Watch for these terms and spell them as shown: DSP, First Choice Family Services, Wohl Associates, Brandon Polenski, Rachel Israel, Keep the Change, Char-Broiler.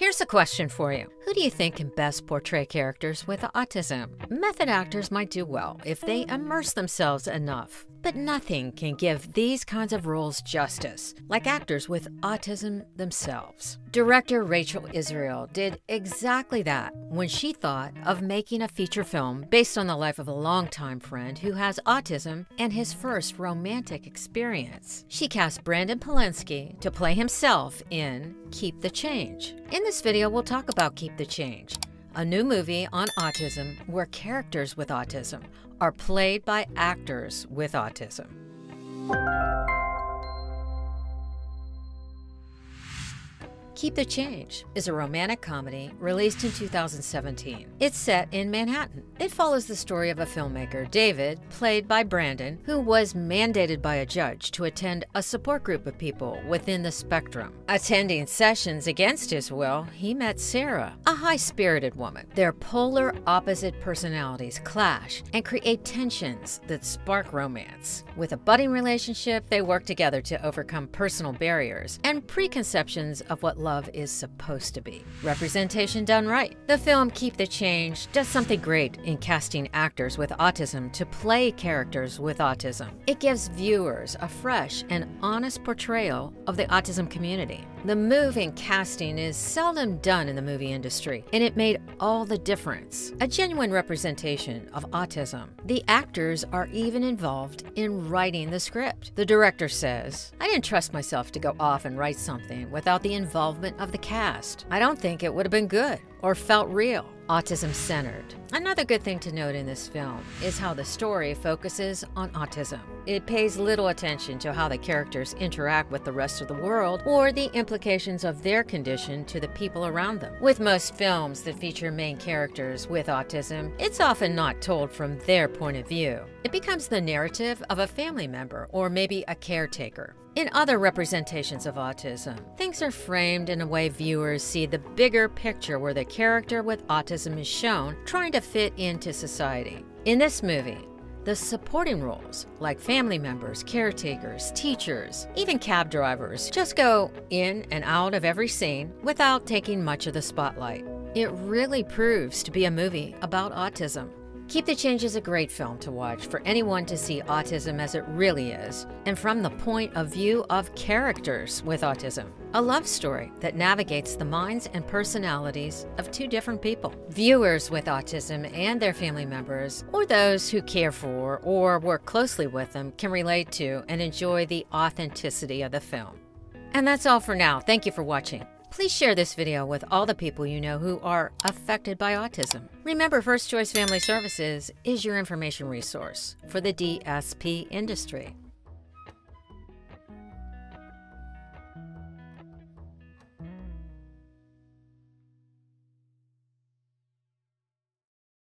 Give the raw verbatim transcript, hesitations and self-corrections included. Here's a question for you. Who do you think can best portray characters with autism? Method actors might do well if they immerse themselves enough. But nothing can give these kinds of roles justice, like actors with autism themselves. Director Rachel Israel did exactly that when she thought of making a feature film based on the life of a longtime friend who has autism and his first romantic experience. She cast Brandon Polenski to play himself in Keep the Change. In this video, we'll talk about Keep the Change, a new movie on autism where characters with autism are played by actors with autism. Keep the Change is a romantic comedy released in two thousand seventeen. It's set in Manhattan. It follows the story of a filmmaker, David, played by Brandon, who was mandated by a judge to attend a support group of people within the spectrum. Attending sessions against his will, he met Sarah, a high-spirited woman. Their polar opposite personalities clash and create tensions that spark romance. With a budding relationship, they work together to overcome personal barriers and preconceptions of what love Love is supposed to be. Representation done right. The film Keep the Change does something great in casting actors with autism to play characters with autism. It gives viewers a fresh and honest portrayal of the autism community. The move in casting is seldom done in the movie industry, and it made all the difference. A genuine representation of autism. The actors are even involved in writing the script. The director says, "I didn't trust myself to go off and write something without the involvement of the cast. I don't think it would have been good or felt real." Autism-centered. Another good thing to note in this film is how the story focuses on autism. It pays little attention to how the characters interact with the rest of the world or the implications of their condition to the people around them. With most films that feature main characters with autism, it's often not told from their point of view. It becomes the narrative of a family member or maybe a caretaker. In other representations of autism, things are framed in a way viewers see the bigger picture where the character with autism is shown trying to fit into society. In this movie, the supporting roles, like family members, caretakers, teachers, even cab drivers, just go in and out of every scene without taking much of the spotlight. It really proves to be a movie about autism. Keep the Change is a great film to watch for anyone to see autism as it really is, and from the point of view of characters with autism. A love story that navigates the minds and personalities of two different people. Viewers with autism and their family members, or those who care for or work closely with them, can relate to and enjoy the authenticity of the film. And that's all for now. Thank you for watching. Please share this video with all the people you know who are affected by autism. Remember, First Choice Family Services is your information resource for the D S P industry.